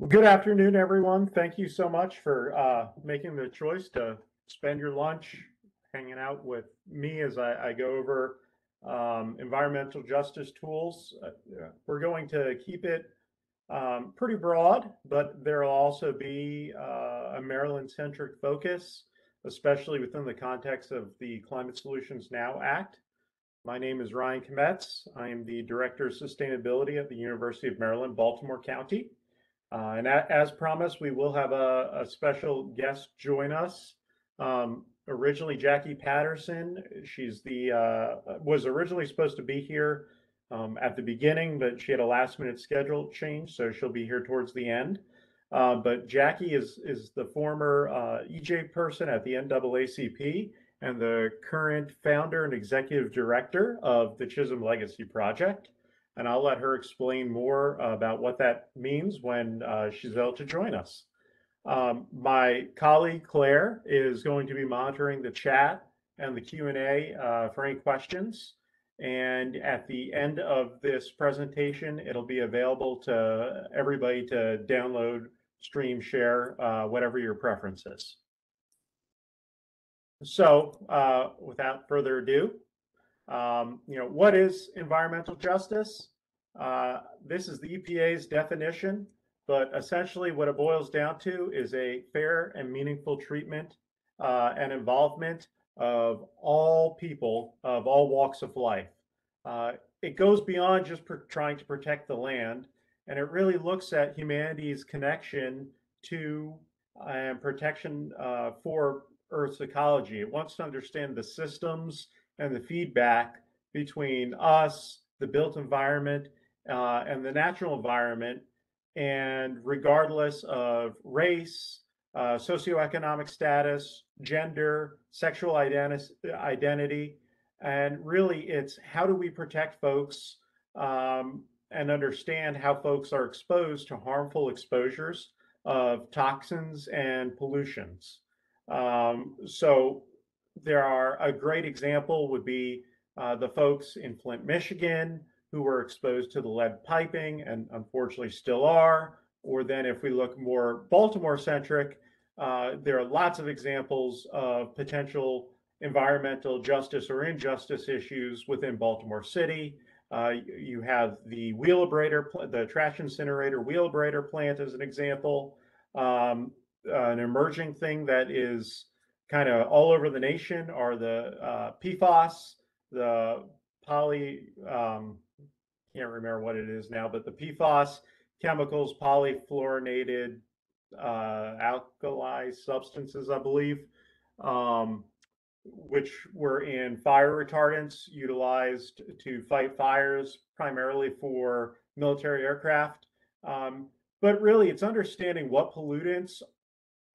Well, good afternoon, everyone. Thank you so much for making the choice to spend your lunch hanging out with me as I go over environmental justice tools. We're going to keep it pretty broad, but there will also be a Maryland-centric focus, especially within the context of the Climate Solutions Now Act. My name is Ryan Kmetz. I am the Director of Sustainability at the University of Maryland, Baltimore County. And as promised, we will have a special guest join us. Originally, Jackie Patterson. She's the was originally supposed to be here at the beginning, but she had a last-minute schedule change, so she'll be here towards the end. But Jackie is the former EJ person at the NAACP and the current founder and executive director of the Chisholm Legacy Project. And I'll let her explain more about what that means when she's able to join us. My colleague Claire is going to be monitoring the chat and the Q&A for any questions. And at the end of this presentation, it'll be available to everybody to download, stream, share, whatever your preference is. So without further ado, what is environmental justice? This is the EPA's definition, but essentially what it boils down to is a fair and meaningful treatment and involvement of all people of all walks of life. It goes beyond just trying to protect the land, and it really looks at humanity's connection to and protection for Earth's ecology. It wants to understand the systems and the feedback between us, the built environment, and the natural environment, and regardless of race, socioeconomic status, gender, sexual identity, and really it's how do we protect folks and understand how folks are exposed to harmful exposures of toxins and pollutants. So there are a great example would be the folks in Flint, Michigan, who were exposed to the lead piping and unfortunately still are. Or then if we look more Baltimore centric, there are lots of examples of potential environmental justice or injustice issues within Baltimore City. You have the Wheelabrator, the trash incinerator Wheelabrator plant as an example, an emerging thing that is kind of all over the nation are the PFOS, the can't remember what it is now, but the PFOS chemicals, polyfluorinated alkali substances, I believe, which were in fire retardants utilized to fight fires, primarily for military aircraft. But really, it's understanding what pollutants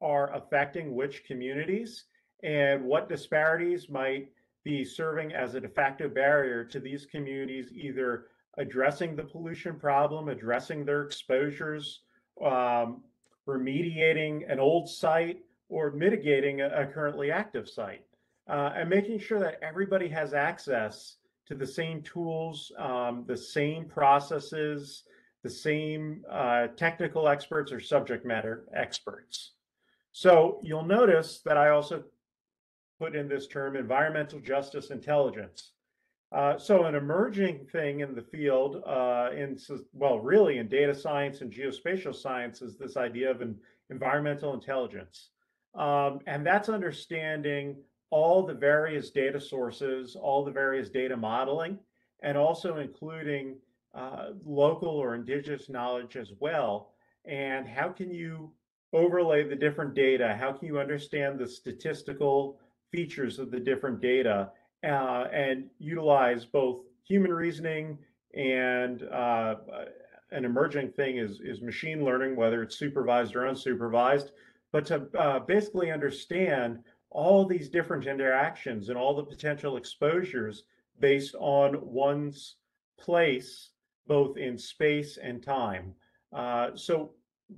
are affecting which communities and what disparities might be serving as a de facto barrier to these communities either addressing the pollution problem, addressing their exposures, remediating an old site, or mitigating a currently active site, and making sure that everybody has access to the same tools, the same processes, the same technical experts or subject matter experts. So you'll notice that I also put in this term environmental justice intelligence. So an emerging thing in the field, really in data science and geospatial science, is this idea of an environmental intelligence. And that's understanding all the various data sources, all the various data modeling, and also including local or indigenous knowledge as well. And how can you overlay the different data? How can you understand the statistical features of the different data and utilize both human reasoning and an emerging thing is machine learning, whether it's supervised or unsupervised, but to basically understand all these different interactions and all the potential exposures based on one's place, both in space and time. So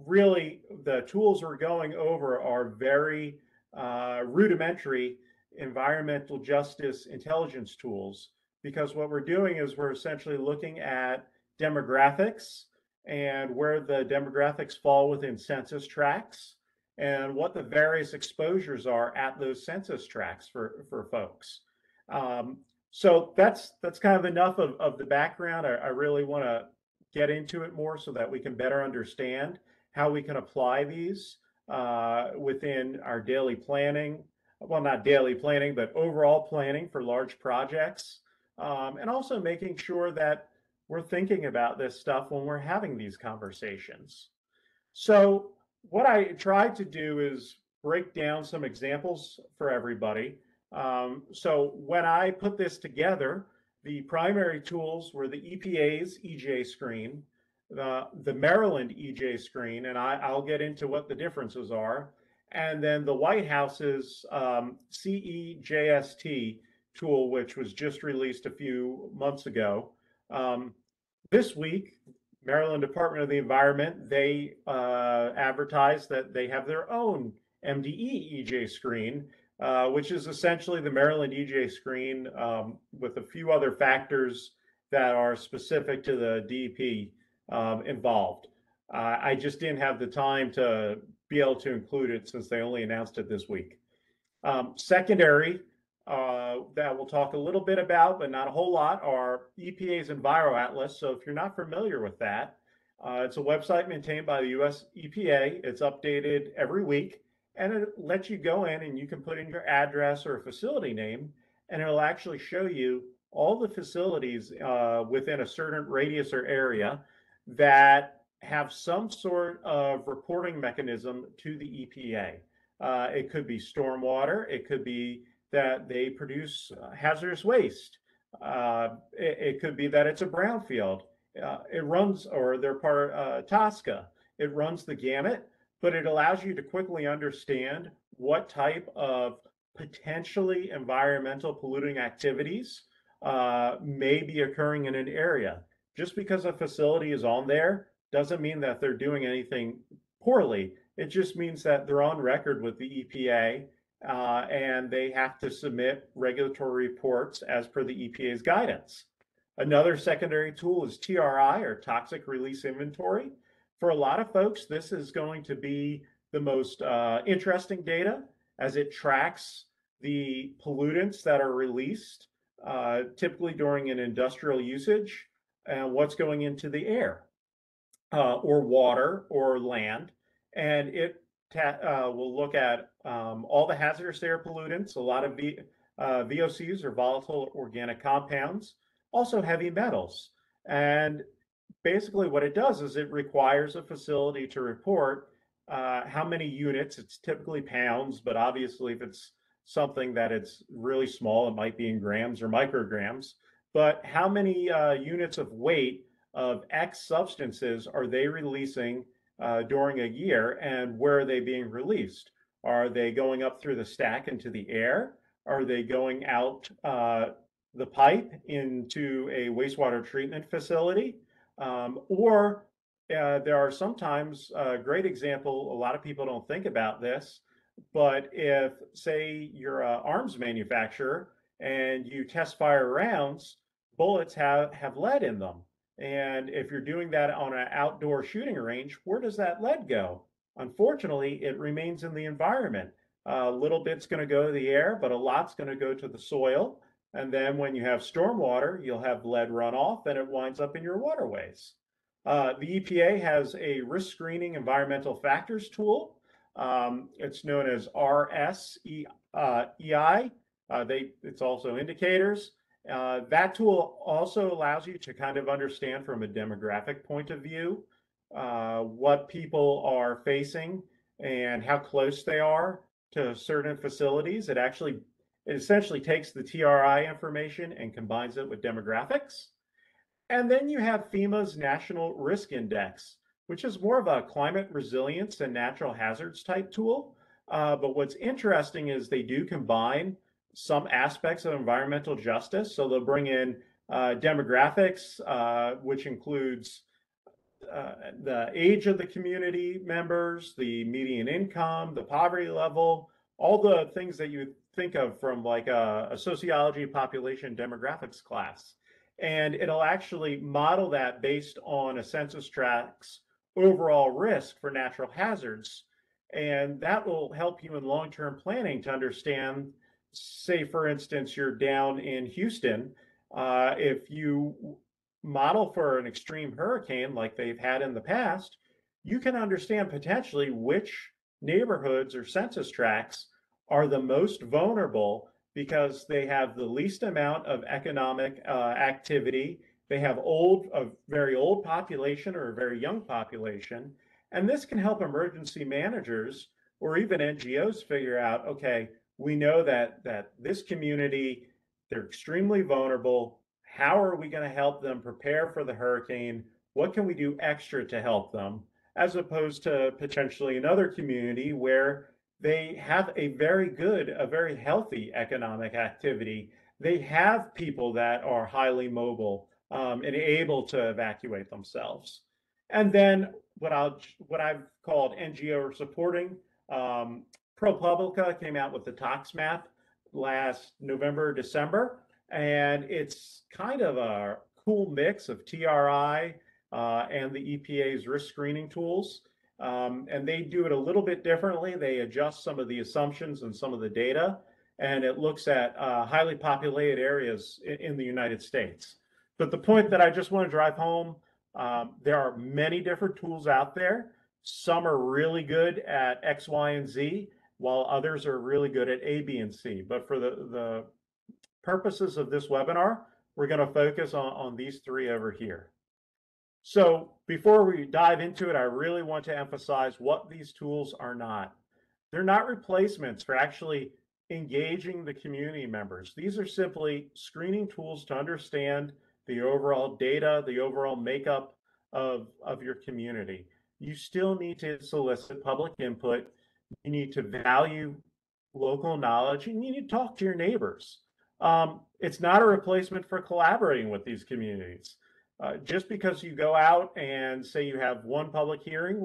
really, the tools we're going over are very rudimentary environmental justice intelligence tools, because what we're doing is we're essentially looking at demographics and where the demographics fall within census tracts and what the various exposures are at those census tracts for folks. So that's kind of enough of the background. I really want to get into it more so that we can better understand how we can apply these within our daily planning. Well, not daily planning, but overall planning for large projects, and also making sure that we're thinking about this stuff when we're having these conversations. So what I tried to do is break down some examples for everybody. So when I put this together, the primary tools were the EPA's EJ screen, the Maryland EJ screen, and I'll get into what the differences are, and then the White House's CEJST tool, which was just released a few months ago. This week, Maryland Department of the Environment, they advertised that they have their own MDE EJ screen, which is essentially the Maryland EJ screen with a few other factors that are specific to the DEP involved. I just didn't have the time to be able to include it since they only announced it this week. Secondary, that we'll talk a little bit about, but not a whole lot, are EPA's EnviroAtlas. So if you're not familiar with that, it's a website maintained by the US EPA. It's updated every week, and it lets you go in and you can put in your address or facility name, and it'll actually show you all the facilities within a certain radius or area that have some sort of reporting mechanism to the EPA. It could be stormwater, it could be that they produce hazardous waste. It could be that it's a brownfield. It runs, or they're part of TSCA. It runs the gamut, but it allows you to quickly understand what type of potentially environmental polluting activities may be occurring in an area. Just because a facility is on there doesn't mean that they're doing anything poorly. It just means that they're on record with the EPA, and they have to submit regulatory reports as per the EPA's guidance. Another secondary tool is TRI, or Toxic Release Inventory. For a lot of folks, this is going to be the most interesting data, as it tracks the pollutants that are released, typically during an industrial usage, and what's going into the air or water or land. And it will look at all the hazardous air pollutants, a lot of VOCs, or volatile organic compounds, also heavy metals. And basically what it does is it requires a facility to report how many units. It's typically pounds, but obviously if it's something that it's really small, it might be in grams or micrograms, but how many units of weight of X substances are they releasing during a year, and where are they being released? Are they going up through the stack into the air? Are they going out the pipe into a wastewater treatment facility? Or there are sometimes a great example, a lot of people don't think about this, but if, say, you're an arms manufacturer and you test fire rounds, bullets have lead in them. And if you're doing that on an outdoor shooting range, where does that lead go? Unfortunately, it remains in the environment. A little bit's going to go to the air, but a lot's going to go to the soil. And then when you have stormwater, you'll have lead runoff, and it winds up in your waterways. The EPA has a risk screening environmental factors tool. It's known as RSEI. It's also indicators. That tool also allows you to kind of understand from a demographic point of view what people are facing and how close they are to certain facilities. It essentially takes the TRI information and combines it with demographics. And then you have FEMA's National Risk Index, which is more of a climate resilience and natural hazards type tool. But what's interesting is they do combine some aspects of environmental justice. So they'll bring in demographics, which includes the age of the community members, the median income, the poverty level, all the things that you think of from like a sociology population demographics class. and it'll actually model that based on a census tract's overall risk for natural hazards. And that will help you in long-term planning to understand, say, for instance, you're down in Houston, if you model for an extreme hurricane like they've had in the past, you can understand potentially which neighborhoods or census tracts are the most vulnerable because they have the least amount of economic activity. They have a very old population or a very young population. And this can help emergency managers or even NGOs figure out, okay, we know that this community, they're extremely vulnerable. How are we going to help them prepare for the hurricane? What can we do extra to help them? As opposed to potentially another community where they have a very healthy economic activity. They have people that are highly mobile and able to evacuate themselves. And then what I've called NGO supporting, ProPublica came out with the tox map last November, December, and it's kind of a cool mix of TRI and the EPA's risk screening tools. And they do it a little bit differently. They adjust some of the assumptions and some of the data, and it looks at highly populated areas in the United States. But the point that I just want to drive home, there are many different tools out there. Some are really good at X, Y, and Z, while others are really good at A, B, and C. But for the purposes of this webinar, we're going to focus on these three over here. So before we dive into it, I really want to emphasize what these tools are not. They're not replacements for actually engaging the community members. These are simply screening tools to understand the overall data, the overall makeup of your community. You still need to solicit public input. You need to value local knowledge, and you need to talk to your neighbors. It's not a replacement for collaborating with these communities. Just because you go out and say you have one public hearing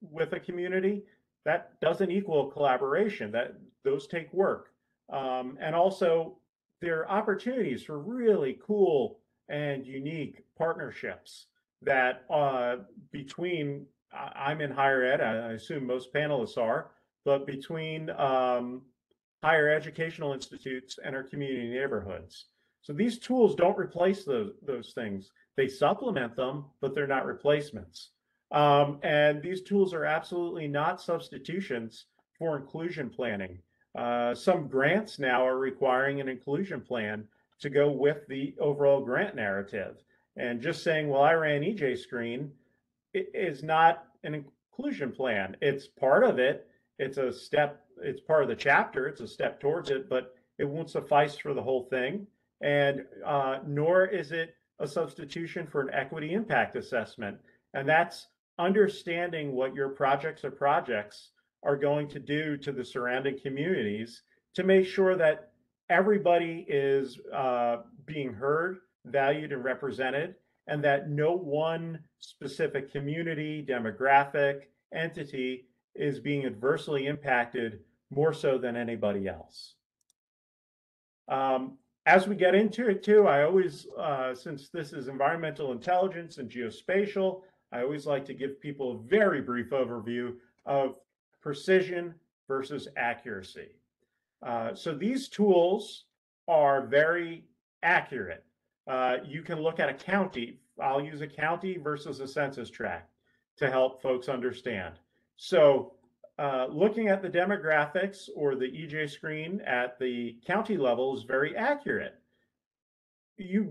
with a community, that doesn't equal collaboration. Those take work. And also, there are opportunities for really cool and unique partnerships that between, I'm in higher ed, I assume most panelists are, but between higher educational institutes and our community neighborhoods. So these tools don't replace those things. They supplement them, but they're not replacements. And these tools are absolutely not substitutions for inclusion planning. Some grants now are requiring an inclusion plan to go with the overall grant narrative. And just saying, well, I ran EJ Screen, it is not an inclusion plan. It's part of it. It's a step. It's part of the chapter. It's a step towards it, but it won't suffice for the whole thing. And nor is it a substitution for an equity impact assessment. And that's understanding what your projects or projects are going to do to the surrounding communities to make sure that everybody is being heard, valued, and represented, and that no one specific community, demographic, entity is being adversely impacted more so than anybody else. As we get into it too, I always, since this is environmental intelligence and geospatial, I always like to give people a very brief overview of precision versus accuracy. So these tools are very accurate. You can look at a county. I'll use a county versus a census tract to help folks understand. So looking at the demographics or the EJ Screen at the county level is very accurate. You're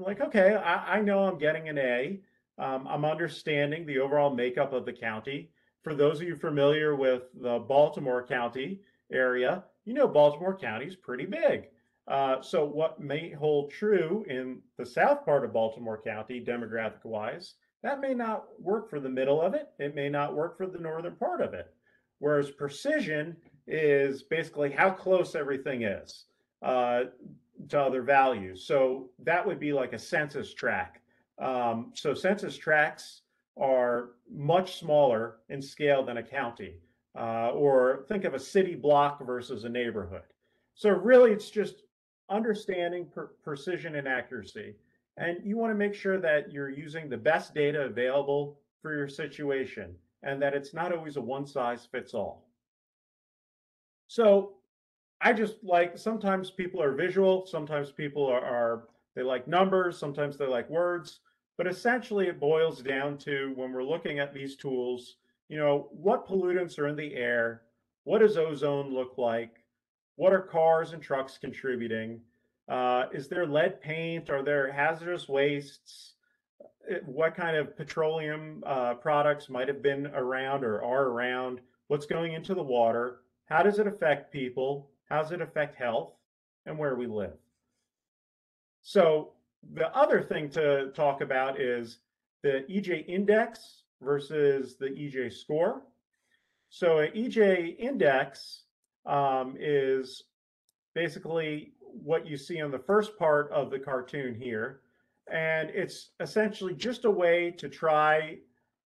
like, okay, I know I'm getting an A. I'm understanding the overall makeup of the county. For those of you familiar with the Baltimore County area, you know Baltimore County is pretty big. So what may hold true in the south part of Baltimore County, demographic-wise, that may not work for the middle of it. It may not work for the northern part of it. Whereas precision is basically how close everything is to other values. So that would be like a census tract. So census tracts are much smaller in scale than a county, or think of a city block versus a neighborhood. So really, it's just understanding precision and accuracy. And you want to make sure that you're using the best data available for your situation and that it's not always a one size fits all. So I just like, sometimes people are visual, sometimes people are they like numbers, sometimes they like words, but essentially it boils down to, when we're looking at these tools, you know, what pollutants are in the air? What does ozone look like? What are cars and trucks contributing? Is there lead paint? Are there hazardous wastes? What kind of petroleum products might have been around or are around? What's going into the water? How does it affect people? How does it affect health and where we live? So the other thing to talk about is the EJ index versus the EJ score. So an EJ index is basically what you see on the first part of the cartoon here. And it's essentially just a way to try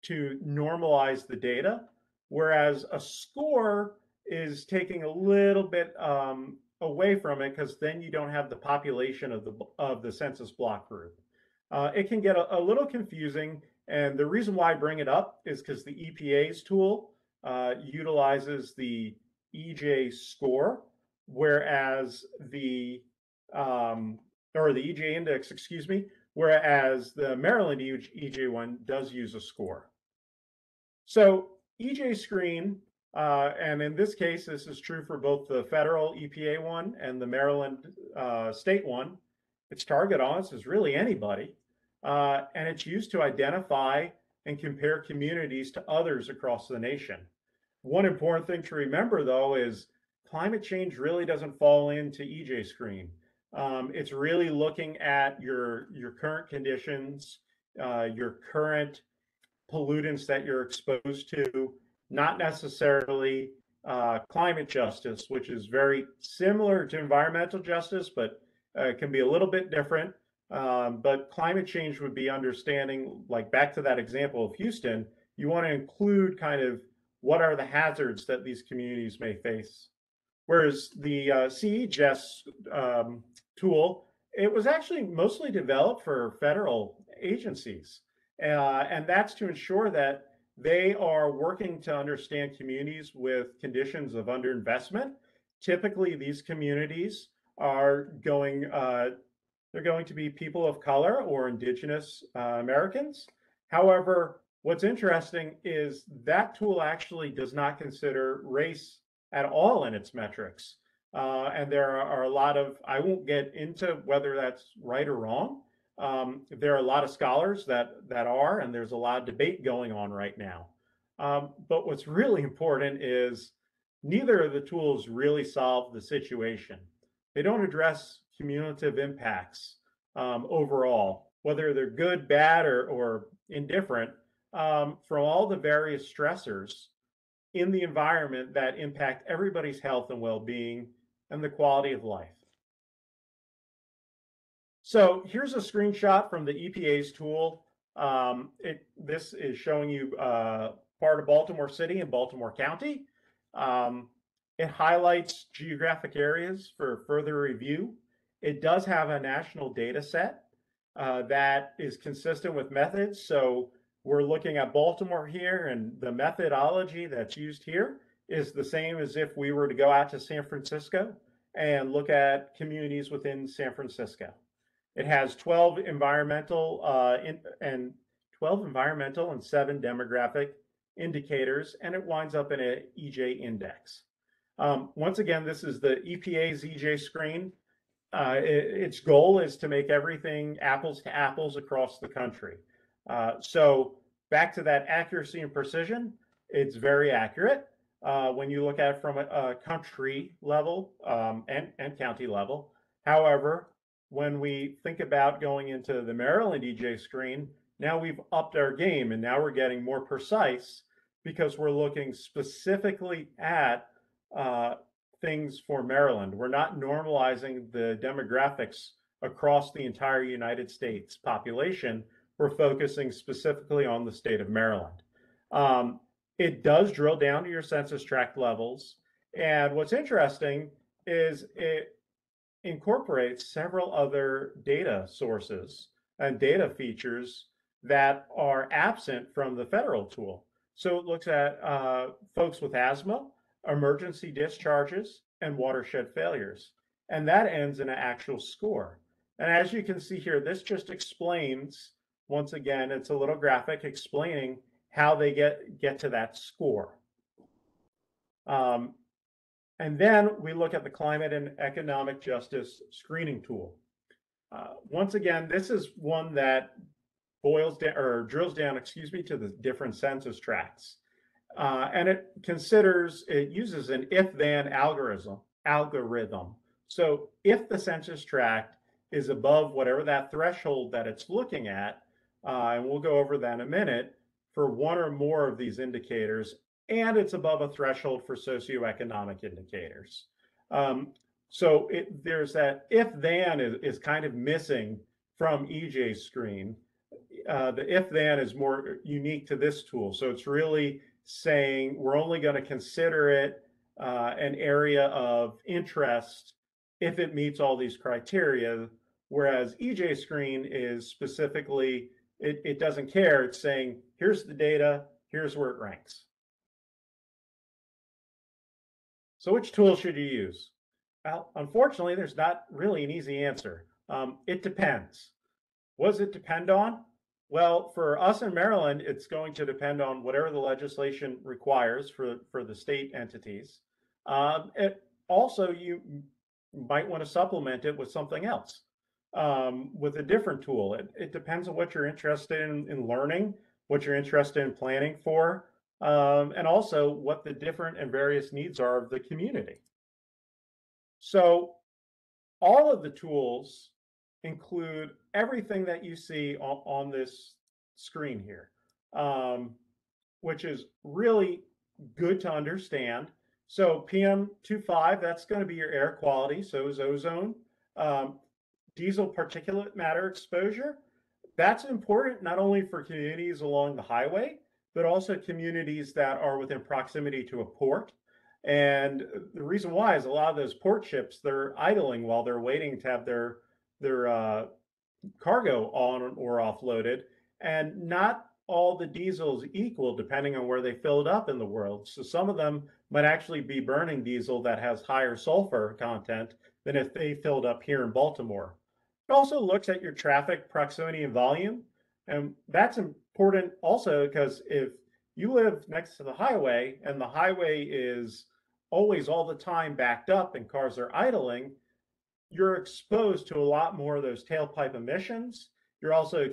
to normalize the data, whereas a score is taking a little bit away from it, because then you don't have the population of the census block group. It can get a little confusing, and the reason why I bring it up is because the EPA's tool utilizes the EJ score, whereas the EJ index, excuse me, whereas the Maryland EJ one does use a score. So EJ screen, and in this case, this is true for both the federal EPA one and the Maryland state one. Its target audience is really anybody, and it's used to identify and compare communities to others across the nation. One important thing to remember, though, is climate change really doesn't fall into EJ screen. It's really looking at your current conditions, your current pollutants that you're exposed to, not necessarily climate justice, which is very similar to environmental justice, but can be a little bit different. But climate change would be understanding, like back to that example of Houston, you want to include kind of what are the hazards that these communities may face. Whereas the CEJST tool, it was actually mostly developed for federal agencies. And that's to ensure that they are working to understand communities with conditions of underinvestment. Typically, these communities are going, they're going to be people of color or indigenous Americans. However, what's interesting is that tool actually does not consider race at all in its metrics. And there are a lot of, I won't get into whether that's right or wrong. There are a lot of scholars that are, and there's a lot of debate going on right now. But what's really important is neither of the tools really solve the situation. They don't address cumulative impacts overall, whether they're good, bad, or indifferent, from all the various stressors in the environment that impact everybody's health and well-being and the quality of life. So here's a screenshot from the EPA's tool. This is showing you part of Baltimore City and Baltimore County. It highlights geographic areas for further review. It does have a national data set that is consistent with methods. So we're looking at Baltimore here, and the methodology that's used here is the same as if we were to go out to San Francisco and look at communities within San Francisco. It has 12 environmental and 12 environmental and 7 demographic indicators, and it winds up in an EJ index. Once again, this is the EPA's EJ screen. Its goal is to make everything apples to apples across the country. So back to that accuracy and precision, it's very accurate when you look at it from a country level and county level. However, when we think about going into the Maryland EJ screen, now we've upped our game and now we're getting more precise because we're looking specifically at things for Maryland. We're not normalizing the demographics across the entire United States population. We're focusing specifically on the state of Maryland. It does drill down to your census tract levels. And what's interesting is it incorporates several other data sources and data features that are absent from the federal tool. So it looks at folks with asthma, emergency discharges, and watershed failures. And that ends in an actual score. And as you can see here, this just explains, once again, it's a little graphic explaining how they get to that score. And then we look at the climate and economic justice screening tool. Once again, this is one that boils down or drills down, excuse me, to the different census tracts. And it uses an if-then algorithm. So if the census tract is above whatever that threshold that it's looking at, and we'll go over that in a minute, for one or more of these indicators, and it's above a threshold for socioeconomic indicators. So there's that if-then is kind of missing from EJ screen. The if-then is more unique to this tool. So it's really saying we're only going to consider it an area of interest if it meets all these criteria, whereas EJ screen is specifically, it doesn't care. It's saying, here's the data, here's where it ranks. So which tool should you use? Well, unfortunately, there's not really an easy answer. It depends. What does it depend on? Well, for us in Maryland, it's going to depend on whatever the legislation requires for the state entities. Also, you might want to supplement it with something else, with a different tool. It depends on what you're interested in learning, what you're interested in planning for, and also what the different and various needs are of the community. So all of the tools include everything that you see on this screen here, which is really good to understand. So PM25, that's going to be your air quality, so is ozone. Diesel particulate matter exposure, that's important not only for communities along the highway, but also communities that are within proximity to a port. And the reason why is a lot of those port ships, they're idling while they're waiting to have their cargo on or offloaded, and not all the diesel is equal depending on where they filled up in the world. So some of them might actually be burning diesel that has higher sulfur content than if they filled up here in Baltimore. It also looks at your traffic proximity and volume, and that's important also because if you live next to the highway and the highway is always all the time backed up and cars are idling, you're exposed to a lot more of those tailpipe emissions. You're also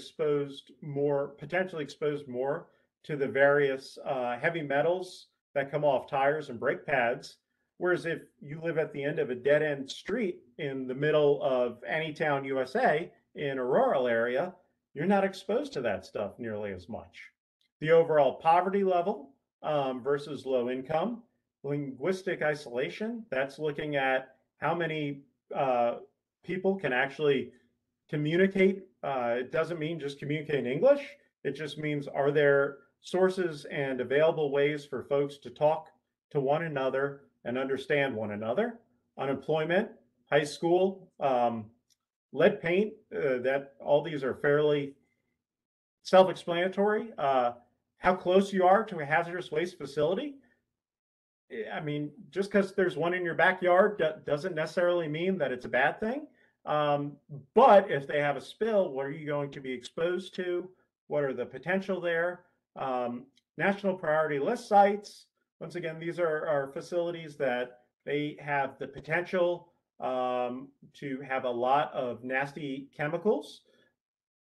potentially exposed more to the various heavy metals that come off tires and brake pads. Whereas if you live at the end of a dead end street in the middle of Anytown, USA, in a rural area, you're not exposed to that stuff nearly as much. The overall poverty level versus low income, linguistic isolation, that's looking at how many people can actually communicate. It doesn't mean just communicate in English. It just means, are there sources and available ways for folks to talk to one another and understand one another? Unemployment, high school, lead paint, that all these are fairly self-explanatory. How close you are to a hazardous waste facility. I mean, just because there's one in your backyard doesn't necessarily mean that it's a bad thing. But if they have a spill, what are you going to be exposed to? What are the potential there? National priority list sites. Once again, these are facilities that they have the potential to have a lot of nasty chemicals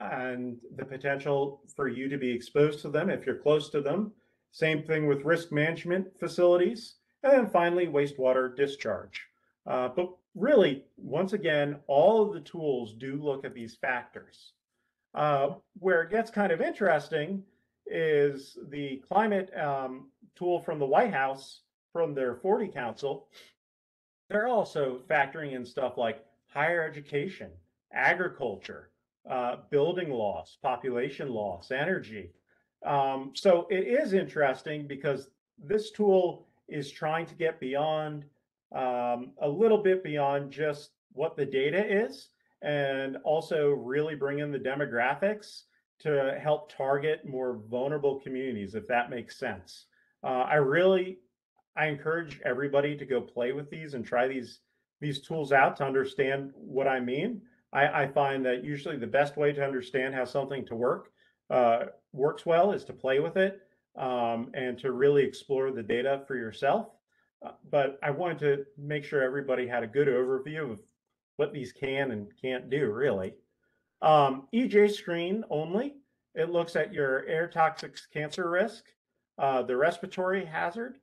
and the potential for you to be exposed to them if you're close to them. Same thing with risk management facilities, and then finally wastewater discharge. But really, once again, all of the tools do look at these factors. Where it gets kind of interesting is the climate tool from the White House, from their 40 Council. They're also factoring in stuff like higher education, agriculture, building loss, population loss, energy. So it is interesting because this tool is trying to get beyond a little bit beyond just what the data is, and also really bring in the demographics to help target more vulnerable communities, if that makes sense. I encourage everybody to go play with these and try these tools out to understand what I mean. I find that usually the best way to understand how something to works well is to play with it and to really explore the data for yourself. But I wanted to make sure everybody had a good overview of what these can and can't do, really. EJ screen only. It looks at your air toxics cancer risk, the respiratory hazard.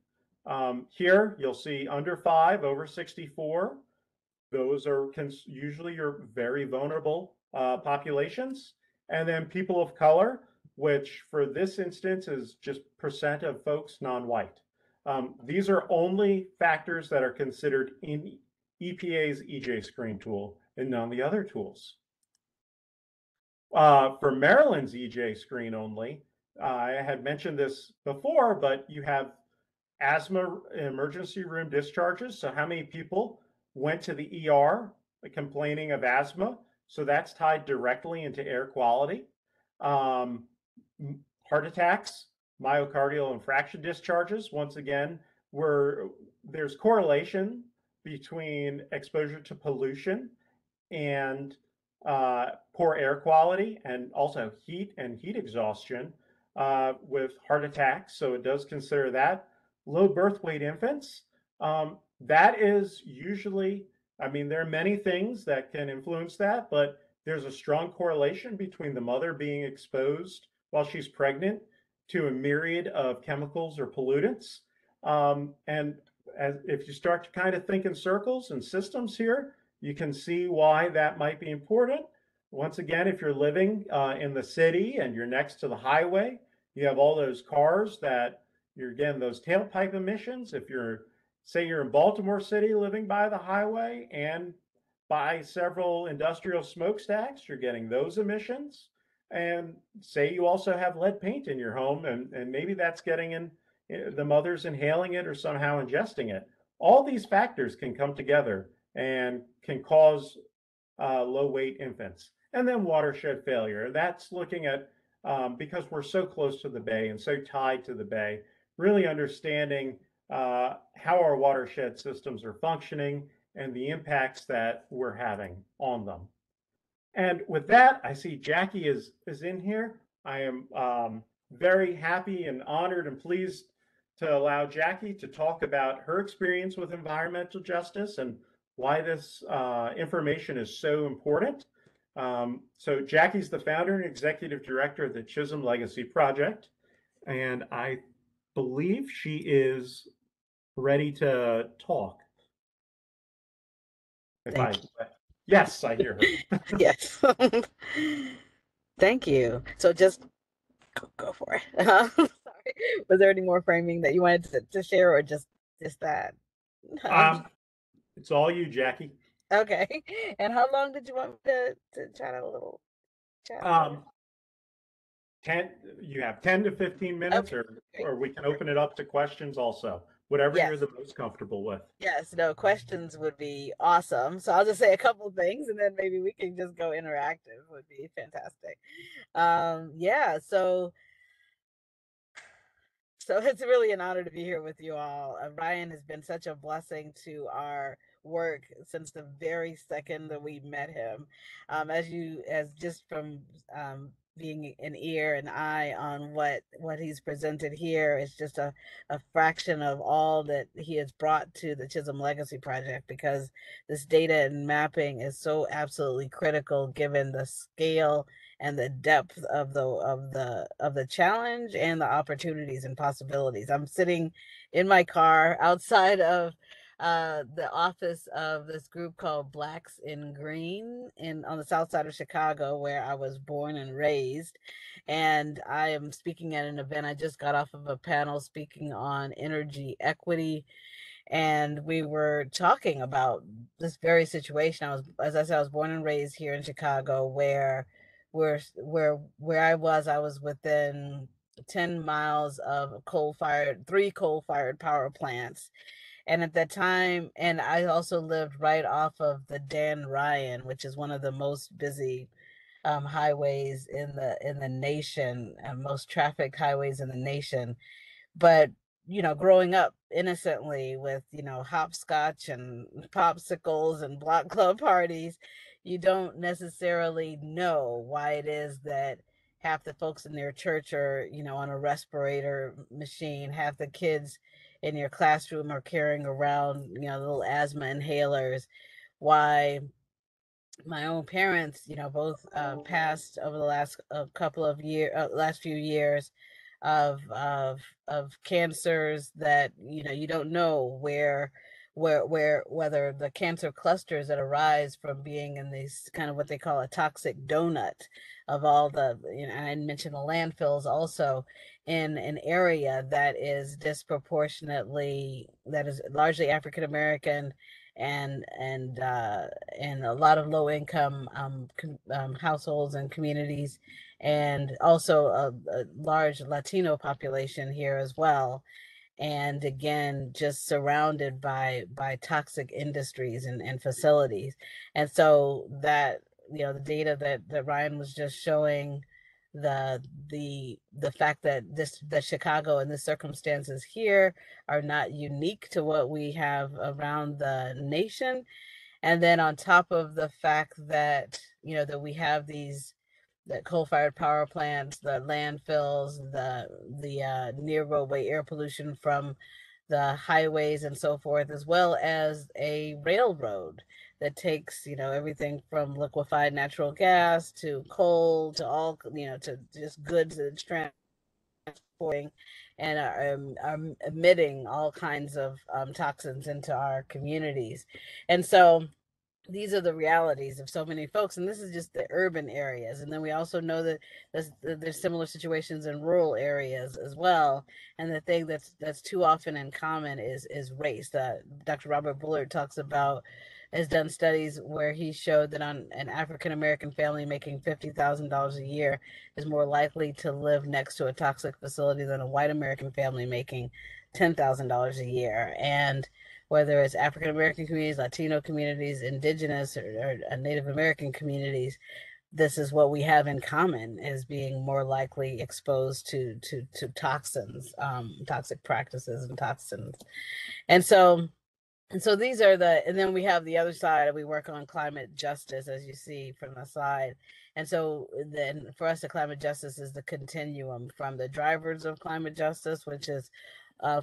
Here you'll see under 5, over 64. Those are usually your very vulnerable populations. And then people of color, which for this instance is just percent of folks non-white. These are only factors that are considered in EPA's EJ screen tool and none of the other tools. For Maryland's EJ screen only, I had mentioned this before, but you have asthma emergency room discharges. So how many people went to the ER complaining of asthma? So that's tied directly into air quality. Heart attacks, myocardial infarction discharges. Once again, there's correlation between exposure to pollution and poor air quality, and also heat and heat exhaustion with heart attacks. So it does consider that. Low birth weight infants. That is usually, I mean, there are many things that can influence that, but there's a strong correlation between the mother being exposed while she's pregnant to a myriad of chemicals or pollutants. If you start to kind of think in circles and systems here, you can see why that might be important. Once again, if you're living in the city and you're next to the highway, you have all those cars that you're getting those tailpipe emissions. If you're, say you're in Baltimore City living by the highway and by several industrial smokestacks, you're getting those emissions. And say you also have lead paint in your home, and maybe that's getting in, the mother's inhaling it or somehow ingesting it. All these factors can come together and can cause low weight infants. And then watershed failure. That's looking at, because we're so close to the bay and so tied to the bay, really understanding how our watershed systems are functioning and the impacts that we're having on them. And with that, I see Jackie is in here. I am very happy and honored and pleased to allow Jackie to talk about her experience with environmental justice and why this information is so important. So Jackie's the founder and executive director of the Chisholm Legacy Project, and I believe she is ready to talk. Yes, I hear her. Yes. Thank you. So just go for it. Sorry. Was there any more framing that you wanted to share, or just that? It's all you, Jackie. Okay. And how long did you want me to chat a little? Chat? 10. You have 10 to 15 minutes, okay. or we can open it up to questions also. Whatever you're the most comfortable with. Yes, no, questions would be awesome. So I'll just say a couple of things, and then maybe we can just go interactive. Would be fantastic. Yeah, so it's really an honor to be here with you all. Ryan has been such a blessing to our work since the very second that we met him. As just from being an ear and eye on what he's presented here is just a fraction of all that he has brought to the Chisholm Legacy Project, because this data and mapping is so absolutely critical given the scale and the depth of the challenge and the opportunities and possibilities. I'm sitting in my car outside of the office of this group called Blacks in Green on the south side of Chicago, where I was born and raised. And I am speaking at an event. I just got off of a panel speaking on energy equity, and we were talking about this very situation. As I said, I was born and raised here in Chicago, where I was within 10 miles of 3 coal-fired power plants. And at that time, and I also lived right off of the Dan Ryan, which is one of the most busy highways in the nation, most traffic highways in the nation. But, you know, growing up innocently with, you know, hopscotch and popsicles and block club parties, you don't necessarily know why it is that half the folks in their church are, you know, on a respirator machine, half the kids in your classroom are carrying around, you know, little asthma inhalers, why my own parents, you know, both passed over the last few years of cancers that, you know, you don't know where whether the cancer clusters that arise from being in these kind of what they call a toxic donut of all the, you know, I mentioned the landfills also, in an area that is disproportionately, that is largely African-American and a lot of low income households and communities, and also a large Latino population here as well. And again, just surrounded by toxic industries and facilities. And so that, you know, the data that Ryan was just showing, the fact that the Chicago and the circumstances here are not unique to what we have around the nation. And then on top of the fact that, you know, that we have these, the coal-fired power plants, the landfills, the near roadway air pollution from the highways and so forth, as well as a railroad that takes, you know, everything from liquefied natural gas to coal to all, you know, to just goods that transporting and are emitting all kinds of toxins into our communities. And so these are the realities of so many folks, and this is just the urban areas. And then we also know that there's similar situations in rural areas as well. And the thing that's too often in common is race. Dr. Robert Bullard talks about, has done studies where he showed that on an African-American family making $50,000 a year is more likely to live next to a toxic facility than a white American family making $10,000 a year. And whether it's African-American communities, Latino communities, indigenous or Native American communities, this is what we have in common, is being more likely exposed to toxins, toxic practices and toxins. And so these are the, and then we have the other side, and we work on climate justice, as you see from the slide. And so then for us, the climate justice is the continuum from the drivers of climate justice, which is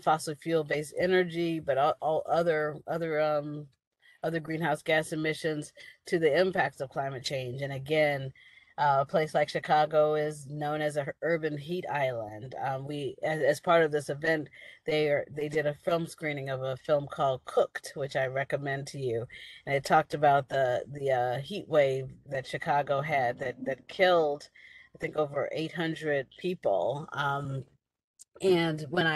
fossil fuel-based energy, but all other greenhouse gas emissions, to the impacts of climate change. And again, a place like Chicago is known as an urban heat island. We, as part of this event, they did a film screening of a film called Cooked, which I recommend to you. And it talked about the heat wave that Chicago had that killed, I think, over 800 people. And when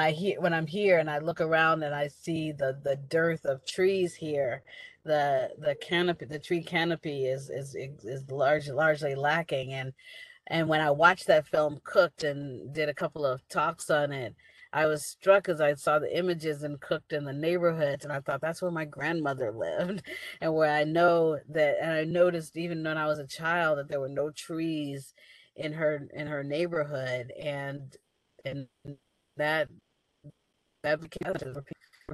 I'm here and I look around and I see the dearth of trees here, the tree canopy is largely lacking. And when I watched that film Cooked and did a couple of talks on it, I was struck as I saw the images and Cooked in the neighborhoods, and I thought that's where my grandmother lived, and where I know that, and I noticed even when I was a child that there were no trees in her neighborhood, and that became for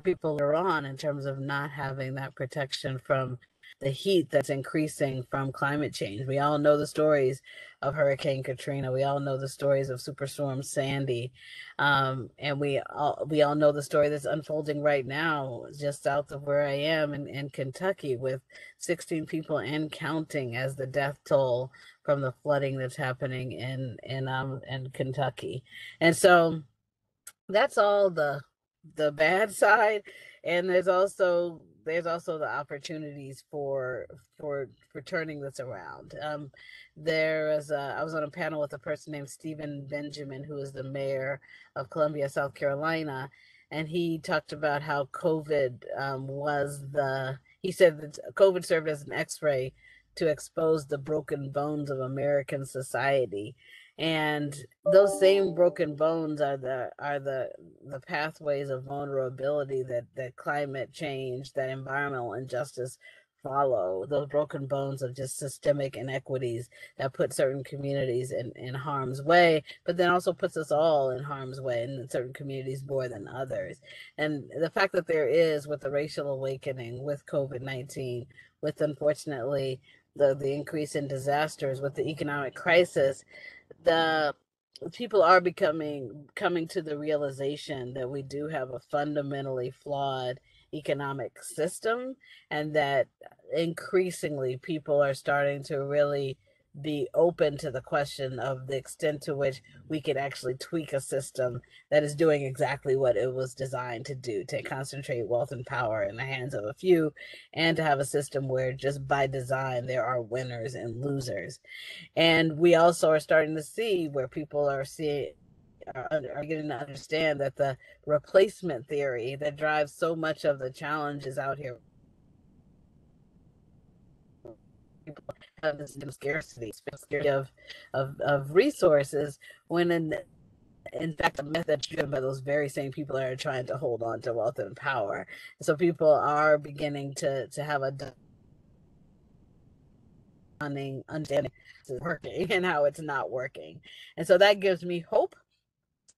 people are on in terms of not having that protection from the heat that's increasing from climate change. We all know the stories of Hurricane Katrina. We all know the stories of Superstorm Sandy, and we all know the story that's unfolding right now, just south of where I am in Kentucky, with 16 people and counting as the death toll from the flooding that's happening in Kentucky. And so that's all the bad side, and there's also the opportunities for turning this around. I was on a panel with a person named Stephen Benjamin, who is the mayor of Columbia, South Carolina, and he talked about how COVID he said that COVID served as an X-ray to expose the broken bones of American society. And those same broken bones are the pathways of vulnerability that climate change, that environmental injustice follow, those broken bones of just systemic inequities that put certain communities in harm's way, but then also puts us all in harm's way, and certain communities more than others. And the fact that there is, with the racial awakening, with COVID-19, with unfortunately the increase in disasters, with the economic crisis, the people are coming to the realization that we do have a fundamentally flawed economic system, and that increasingly people are starting to really be open to the question of the extent to which we can actually tweak a system that is doing exactly what it was designed to do, to concentrate wealth and power in the hands of a few, and to have a system where just by design there are winners and losers. And we also are starting to see where people are getting to understand that the replacement theory that drives so much of the challenges out here, people have this scarcity of resources, when in fact the method driven by those very same people that are trying to hold on to wealth and power. So people are beginning to have a understanding of working and how it's not working. And so that gives me hope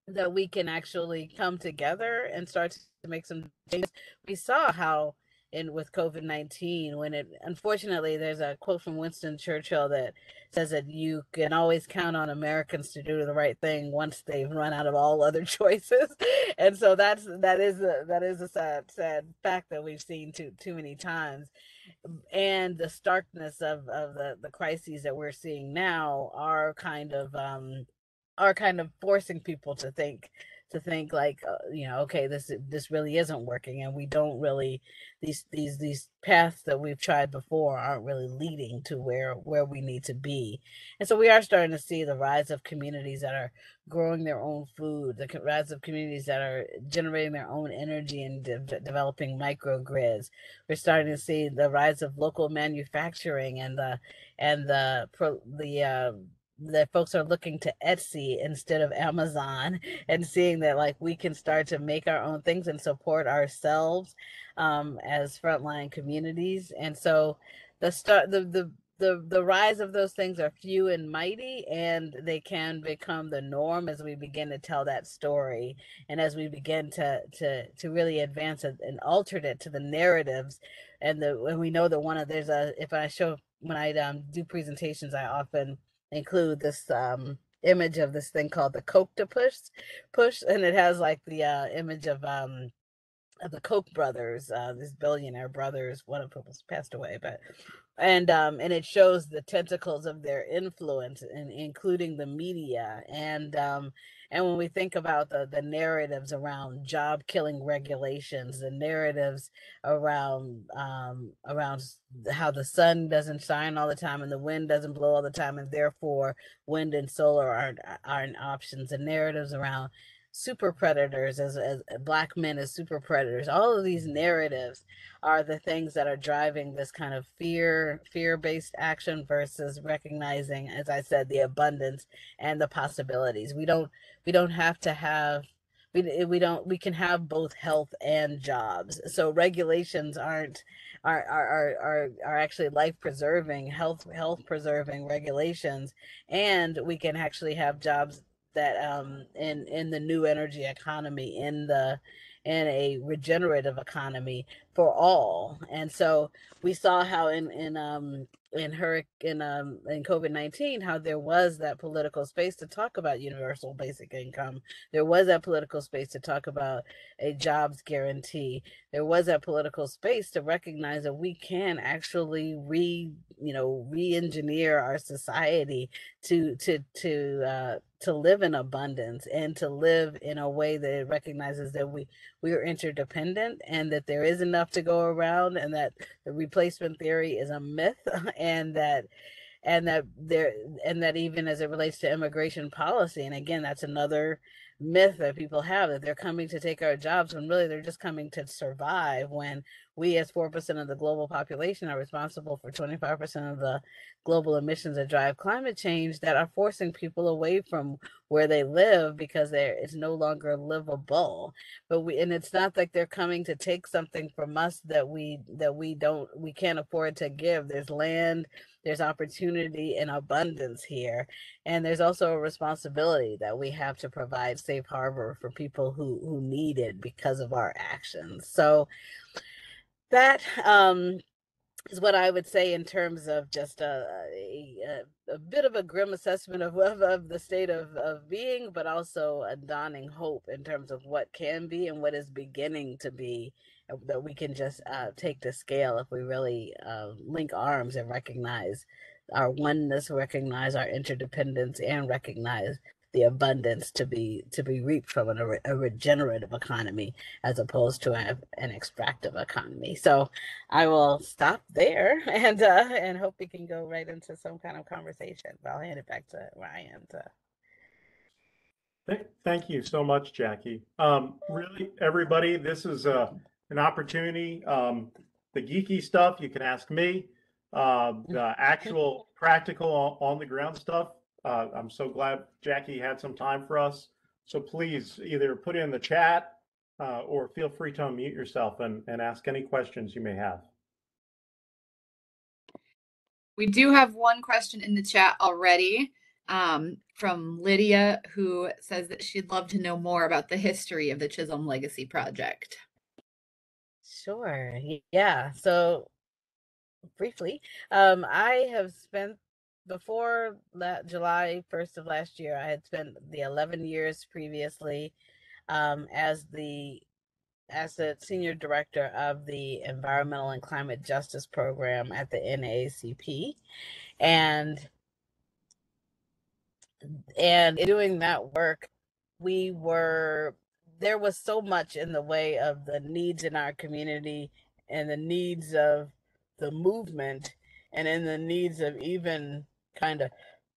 that we can actually come together and start to make some changes. We saw how with COVID-19, when it, unfortunately, there's a quote from Winston Churchill that says that you can always count on Americans to do the right thing once they've run out of all other choices. And so that is a sad fact that we've seen too many times. And the starkness of the crises that we're seeing now are kind of forcing people to think like, okay, this really isn't working, and we don't really, these paths that we've tried before aren't really leading to where we need to be. And so we are starting to see the rise of communities that are growing their own food, the rise of communities that are generating their own energy and developing microgrids. We're starting to see the rise of local manufacturing, and the folks are looking to Etsy instead of Amazon, and seeing that like we can start to make our own things and support ourselves as frontline communities. And so the rise of those things are few and mighty, and they can become the norm as we begin to tell that story, and as we begin to really advance an alternate to the narratives. And we know that when I do presentations, I often include this image of this thing called the Coke to push, and it has like the image of the Koch brothers, these billionaire brothers. One of them passed away, and it shows the tentacles of their influence, and including the media. And when we think about the narratives around job killing regulations, the narratives around how the sun doesn't shine all the time and the wind doesn't blow all the time, and therefore wind and solar aren't options, the narratives around super predators as black men as super predators, all of these narratives are the things that are driving this kind of fear-based action versus recognizing, as I said, the abundance and the possibilities. We can have both health and jobs. So regulations are actually life preserving, health preserving regulations, and we can actually have jobs that in the new energy economy, in a regenerative economy for all. And so we saw how in COVID-19, how there was that political space to talk about universal basic income. There was that political space to talk about a jobs guarantee. There was that political space to recognize that we can actually re-engineer our society to live in abundance, and to live in a way that it recognizes that we are interdependent, and that there is enough to go around, and that the replacement theory is a myth, and that and that even as it relates to immigration policy. And again, that's another myth that people have, that they're coming to take our jobs, when really they're just coming to survive, when we as 4% of the global population are responsible for 25% of the global emissions that drive climate change, that are forcing people away from where they live because it's no longer livable. But it's not like they're coming to take something from us that we can't afford to give. There's land, there's opportunity and abundance here. And there's also a responsibility that we have to provide safe harbor for people who need it because of our actions. So that is what I would say in terms of just a bit of a grim assessment of the state of being, but also a dawning hope in terms of what can be and what is beginning to be, that we can just take to scale if we really link arms and recognize our oneness, recognize our interdependence, and recognize the abundance to be reaped from a regenerative economy as opposed to an extractive economy. So I will stop there and hope we can go right into some kind of conversation. But I'll hand it back to Ryan. Thank you so much, Jackie. Really, everybody, this is an opportunity. The geeky stuff you can ask me. The actual practical on the ground stuff, I'm so glad Jackie had some time for us. So please either put it in the chat or feel free to unmute yourself and ask any questions you may have. We do have one question in the chat already from Lydia, who says that she'd love to know more about the history of the Chisholm Legacy Project. Sure. Yeah. So briefly, I have spent before July 1st of last year, I had spent the 11 years previously as the senior director of the Environmental and Climate Justice Program at the NAACP, and doing that work, there was so much in the way of the needs in our community and the needs of the movement, and in the needs of even kind of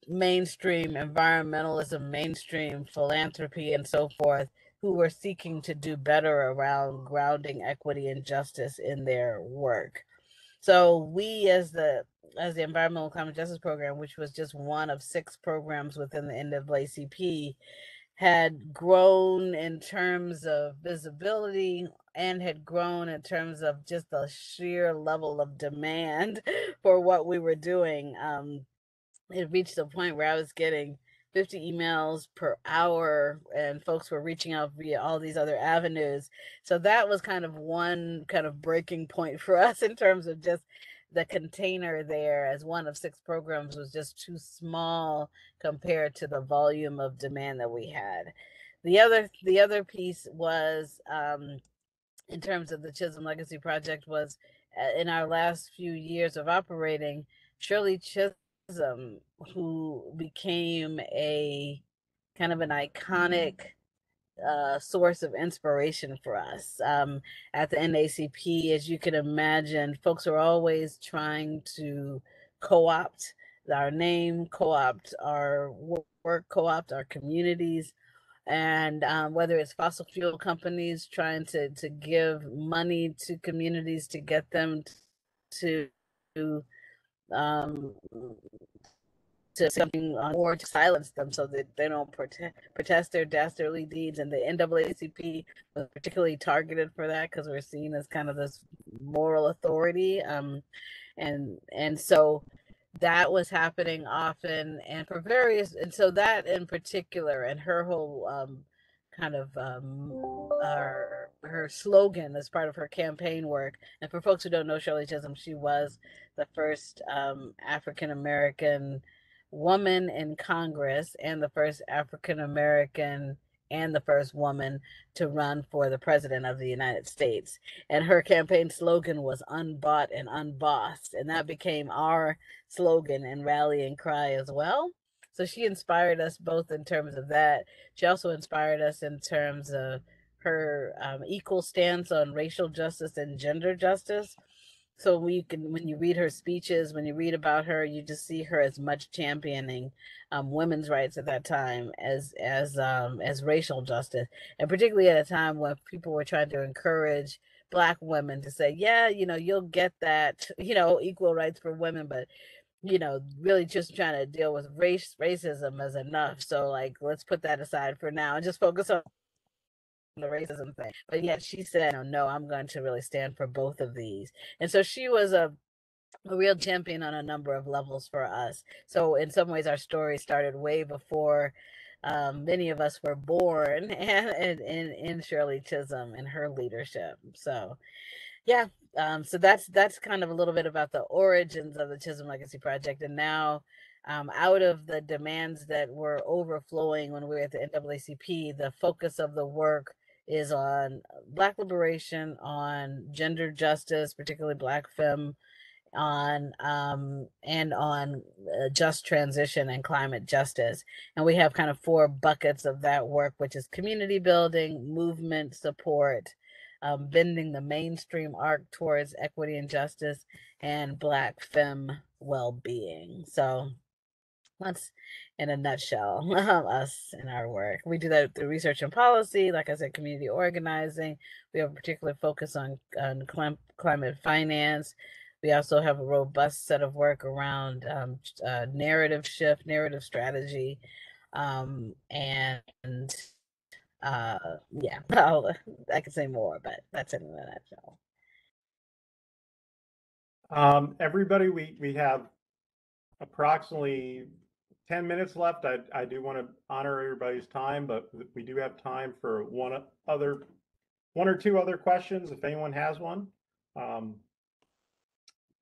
mainstream environmentalism, mainstream philanthropy, and so forth, who were seeking to do better around grounding equity and justice in their work. So we, as the Environmental Climate Justice Program, which was just one of 6 programs within the NAACP, had grown in terms of visibility and had grown in terms of just the sheer level of demand for what we were doing. It reached the point where I was getting 50 emails per hour, and folks were reaching out via all these other avenues. So that was kind of one kind of breaking point for us in terms of just the container there, as one of 6 programs, was just too small compared to the volume of demand that we had. The other piece was, in terms of the Chisholm Legacy Project, was in our last few years of operating, Shirley Chisholm, who became a kind of an iconic source of inspiration for us. At the NAACP, as you can imagine, folks are always trying to co-opt our name, co-opt our work, co-opt our communities, and whether it's fossil fuel companies trying to give money to communities to get them to something, or to silence them so that they don't protest their dastardly deeds. And the NAACP was particularly targeted for that because we're seen as kind of this moral authority. And so that was happening often, and for various, and so that in particular, and her whole kind of her slogan as part of her campaign work. And for folks who don't know Shirley Chisholm, she was the first African-American woman in Congress, and the first African-American and the first woman to run for the president of the United States. And her campaign slogan was "Unbought and Unbossed," and that became our slogan and rallying cry as well. So she inspired us both in terms of that. She also inspired us in terms of her equal stance on racial justice and gender justice. So we can, when you read her speeches, when you read about her, you just see her as much championing women's rights at that time as racial justice, and particularly at a time when people were trying to encourage Black women to say, yeah, you know, you'll get that, you know, equal rights for women, but you know, really just trying to deal with racism is enough. So like, let's put that aside for now and just focus on the racism thing. But yet she said, oh, no, I'm going to really stand for both of these. And so she was a real champion on a number of levels for us. So in some ways, our story started way before many of us were born, and Shirley Chisholm and her leadership. So yeah, so that's kind of a little bit about the origins of the Chisholm Legacy Project. And now out of the demands that were overflowing when we were at the NAACP, the focus of the work is on Black liberation, on gender justice, particularly Black femme, on and on just transition and climate justice. And we have kind of four buckets of that work, which is community building, movement support, bending the mainstream arc towards equity and justice, and Black femme well-being. So that's in a nutshell us and our work. We do that through research and policy, like I said, community organizing. We have a particular focus on climate finance. We also have a robust set of work around narrative shift, narrative strategy, and yeah, I could say more, but that's it in a nutshell. Everybody, we have approximately 10 minutes left. I do want to honor everybody's time, but we do have time for one or two other questions if anyone has one.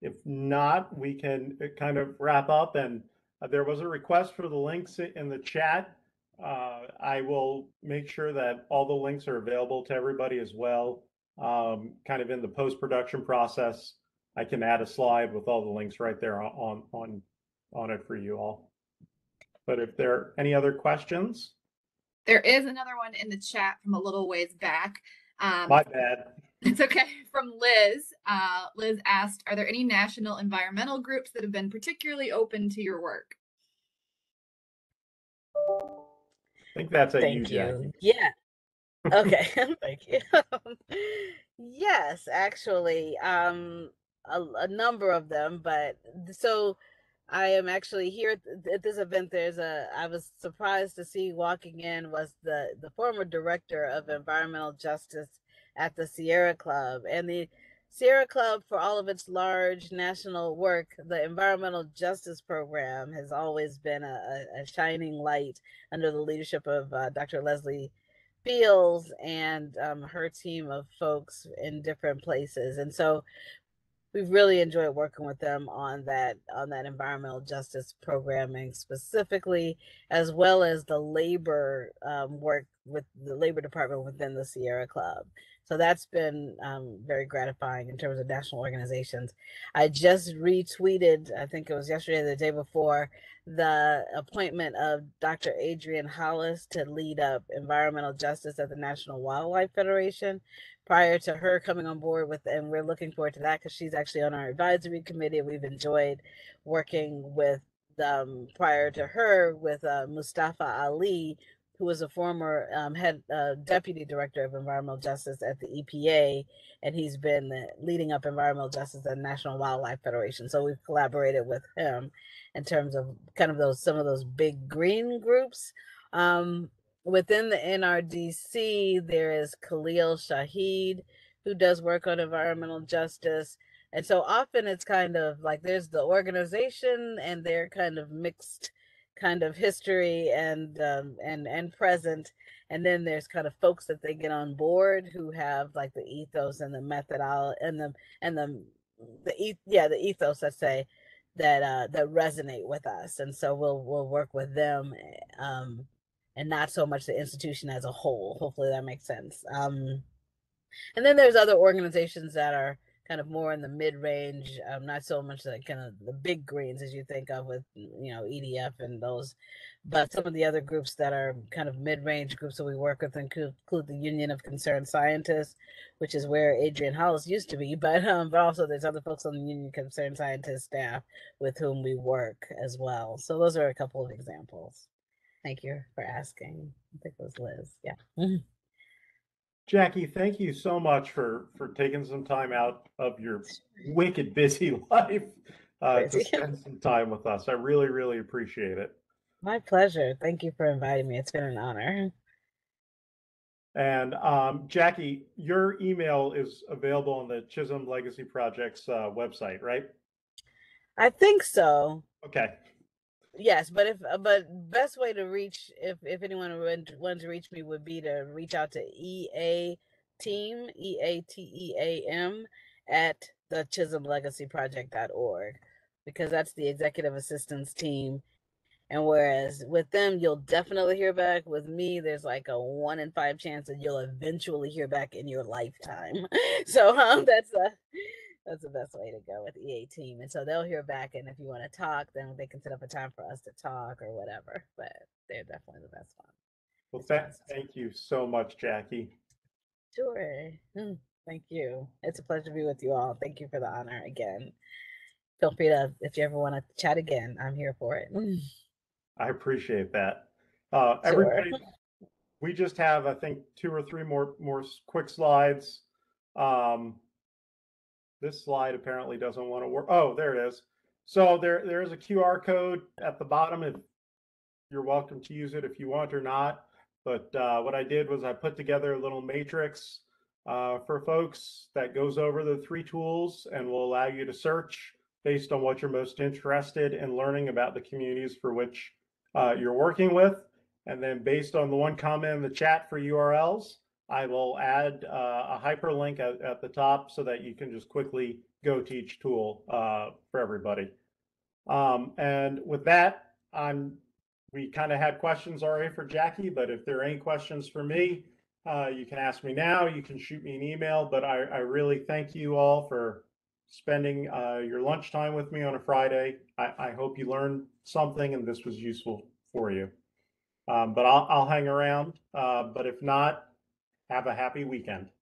If not, we can kind of wrap up, and there was a request for the links in the chat. I will make sure that all the links are available to everybody as well. Kind of in the post-production process, I can add a slide with all the links right there on it for you all. But if there are any other questions. There is another one in the chat from a little ways back. My bad. It's okay. From Liz. Liz asked, are there any national environmental groups that have been particularly open to your work? I think that's a huge idea. Yeah. Okay. Thank you. Yes, actually, a number of them. But so I am actually here at this event. I was surprised to see walking in was the former director of environmental justice at the Sierra Club. And the Sierra Club, for all of its large national work, the environmental justice program has always been a shining light under the leadership of Dr. Leslie Fields and her team of folks in different places. And so we've really enjoyed working with them on that environmental justice programming specifically, as well as the labor work with the labor department within the Sierra Club. So that's been very gratifying in terms of national organizations. I just retweeted, I think it was yesterday or the day before, the appointment of Dr. Adrian Hollis to lead up environmental justice at the National Wildlife Federation. Prior to her coming on board with, and we're looking forward to that because she's actually on our advisory committee. We've enjoyed working with, prior to her, with Mustafa Ali, who was a former head deputy director of environmental justice at the EPA, and he's been leading up environmental justice at the National Wildlife Federation. So we've collaborated with him in terms of kind of some of those big green groups. Within the NRDC, there is Khalil Shahid, who does work on environmental justice. And so often it's kind of like there's the organization and they're kind of mixed kind of history and present, and then there's kind of folks that they get on board who have like the ethos and the methodology and the ethos, let's say, that resonate with us, and so we'll work with them, and not so much the institution as a whole. Hopefully that makes sense. And then there's other organizations that are kind of more in the mid-range, not so much the kind of the big greens as you think of with, you know, EDF and those, but some of the other groups that are kind of mid-range groups that we work with include the Union of Concerned Scientists, which is where Adrian Hollis used to be, but also there's other folks on the Union of Concerned Scientists staff with whom we work as well. So those are a couple of examples. Thank you for asking. I think it was Liz, yeah. Jackie, thank you so much for taking some time out of your wicked busy life to spend some time with us. I really, really appreciate it. My pleasure. Thank you for inviting me. It's been an honor. And Jackie, your email is available on the Chisholm Legacy Project's website, right? I think so. Okay. Yes, but best way to reach, if anyone wanted to reach me, would be to reach out to EATEAM at the ChisholmLegacyProject.org, because that's the executive assistance team. And whereas with them, you'll definitely hear back. With me, there's like a 1 in 5 chance that you'll eventually hear back in your lifetime. So that's the best way to go with EA team. And so they'll hear back. And if you want to talk, then they can set up a time for us to talk or whatever. But they're definitely the best one. Well, thank you so much, Jackie. Sure. Thank you. It's a pleasure to be with you all. Thank you for the honor again. Feel free to, if you ever want to chat again, I'm here for it. I appreciate that. Everybody, we just have, I think, 2 or 3 more quick slides. This slide apparently doesn't want to work. Oh, there it is. So there is a QR code at the bottom, and you're welcome to use it if you want or not. But what I did was I put together a little matrix for folks that goes over the 3 tools and will allow you to search based on what you're most interested in learning about the communities for which you're working with. And then based on the 1 comment in the chat for URLs, I will add a hyperlink at the top so that you can just quickly go to each tool for everybody. And with that, we kind of had questions already for Jackie, but if there are any questions for me, you can ask me now, you can shoot me an email, but I really thank you all for spending your lunchtime with me on a Friday. I hope you learned something and this was useful for you. But I'll hang around, but if not, have a happy weekend.